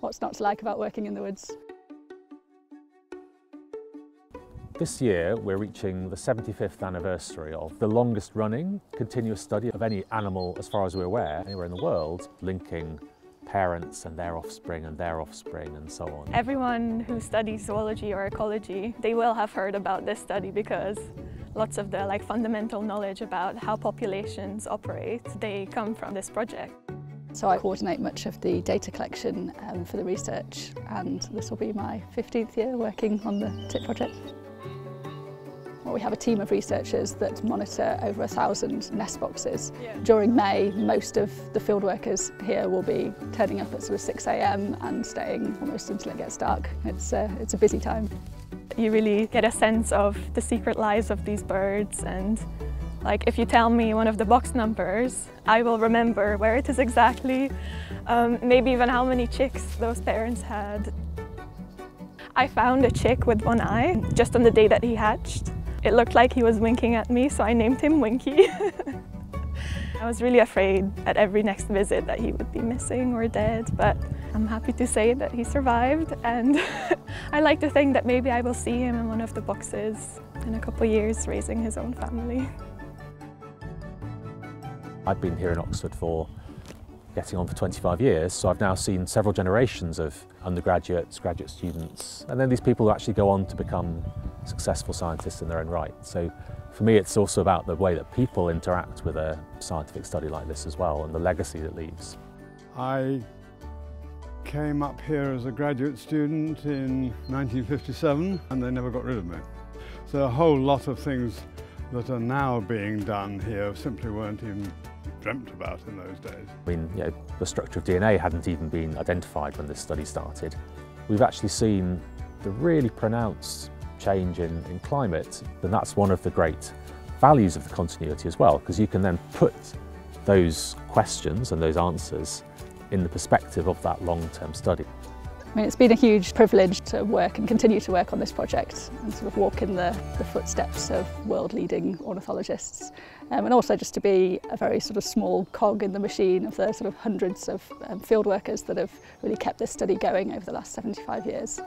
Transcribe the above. what's not to like about working in the woods. This year we're reaching the 75th anniversary of the longest running continuous study of any animal, as far as we're aware, anywhere in the world, linking parents and their offspring and so on. Everyone who studies zoology or ecology, they will have heard about this study because lots of the fundamental knowledge about how populations operate, they come from this project. So I coordinate much of the data collection for the research, and this will be my 15th year working on the TIT project. Well, we have a team of researchers that monitor over 1,000 nest boxes. Yeah. During May, most of the field workers here will be turning up at sort of 6 AM and staying almost until it gets dark. It's a busy time. You really get a sense of the secret lives of these birds, and if you tell me one of the box numbers, I will remember where it is exactly, maybe even how many chicks those parents had. I found a chick with one eye just on the day that he hatched. It looked like he was winking at me, so I named him Winky. I was really afraid at every next visit that he would be missing or dead, but I'm happy to say that he survived, and I like to think that maybe I will see him in one of the boxes in a couple of years raising his own family. I've been here in Oxford for getting on for 25 years, so I've now seen several generations of undergraduates, graduate students, and then these people who actually go on to become successful scientists in their own right. So for me it's also about the way that people interact with a scientific study like this as well, and the legacy that leaves. I came up here as a graduate student in 1957, and they never got rid of me. So a whole lot of things that are now being done here simply weren't even dreamt about in those days. I mean, you know, the structure of DNA hadn't even been identified when this study started. We've actually seen the really pronounced change in climate, and that's one of the great values of the continuity as well, because you can then put those questions and those answers in the perspective of that long-term study. I mean, it's been a huge privilege to work and continue to work on this project and sort of walk in the footsteps of world-leading ornithologists, and also just to be a very sort of small cog in the machine of the sort of hundreds of field workers that have really kept this study going over the last 75 years.